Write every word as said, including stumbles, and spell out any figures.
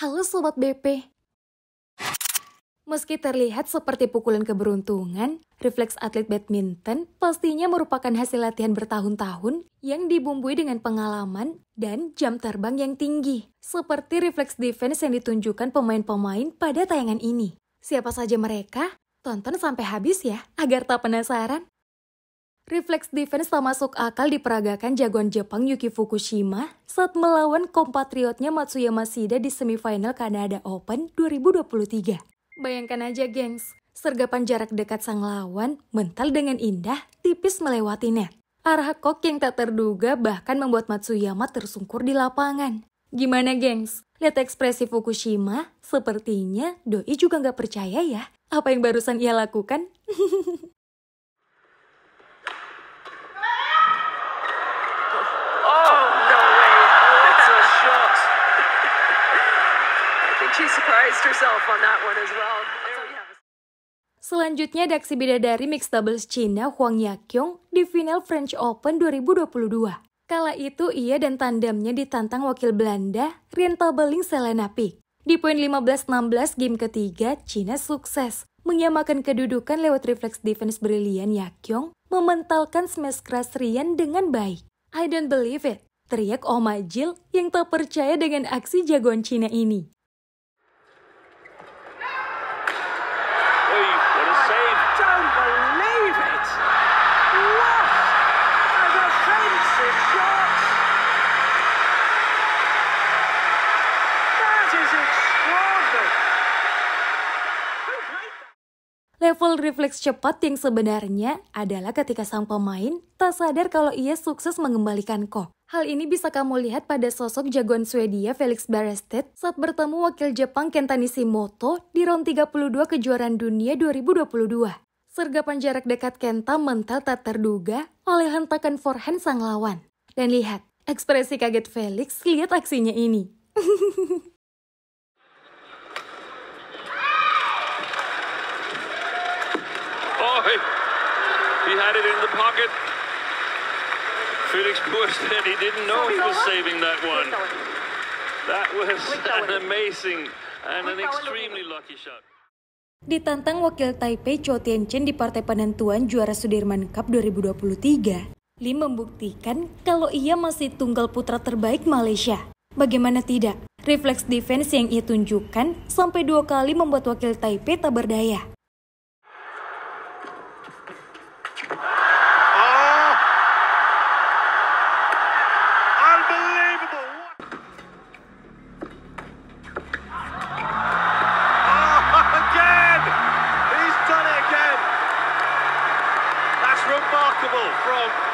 Halo Sobat B P. Meski terlihat seperti pukulan keberuntungan, refleks atlet badminton pastinya merupakan hasil latihan bertahun-tahun yang dibumbui dengan pengalaman dan jam terbang yang tinggi, seperti refleks defense yang ditunjukkan pemain-pemain pada tayangan ini. Siapa saja mereka? Tonton sampai habis ya, agar tak penasaran. Refleks defense tak masuk akal diperagakan jagoan Jepang Yuki Fukushima saat melawan kompatriotnya Matsuyama Sida di semifinal Kanada Open dua ribu dua puluh tiga. Bayangkan aja gengs, sergapan jarak dekat sang lawan mental dengan indah tipis melewati net. Arah kok yang tak terduga bahkan membuat Matsuyama tersungkur di lapangan. Gimana gengs, lihat ekspresi Fukushima, sepertinya doi juga nggak percaya ya apa yang barusan ia lakukan. Selanjutnya ada aksi bidadari mixed doubles Cina Huang Yaqiong di final French Open dua ribu dua puluh dua. Kala itu ia dan tandemnya ditantang wakil Belanda Rian Tabeling Selena Pik. Di poin lima belas enam belas game ketiga, Cina sukses menyamakan kedudukan lewat refleks defense brilian Yaqiong mementalkan smash keras Rian dengan baik. I don't believe it, teriak Oma Jill yang tak percaya dengan aksi jagoan Cina ini. Level refleks cepat yang sebenarnya adalah ketika sang pemain tak sadar kalau ia sukses mengembalikan kok. Hal ini bisa kamu lihat pada sosok jagoan Swedia Felix Baristet saat bertemu wakil Jepang Kenta Nishimoto di round tiga puluh dua kejuaraan dunia dua ribu dua puluh dua. Sergapan jarak dekat Kenta mental tak terduga oleh hentakan forehand sang lawan. Dan lihat, ekspresi kaget Felix lihat aksinya ini. He had it in the pocket. Felix pushed it. He didn't know he was saving that one. That was an amazing and an extremely lucky shot. Ditantang wakil Taipei Chou Tien Chen di partai penentuan juara Sudirman Cup dua ribu dua puluh tiga, Lim membuktikan kalau ia masih tunggal putra terbaik Malaysia. Bagaimana tidak? Refleks defense yang ia tunjukkan sampai dua kali membuat wakil Taipei tak berdaya. Remarkable from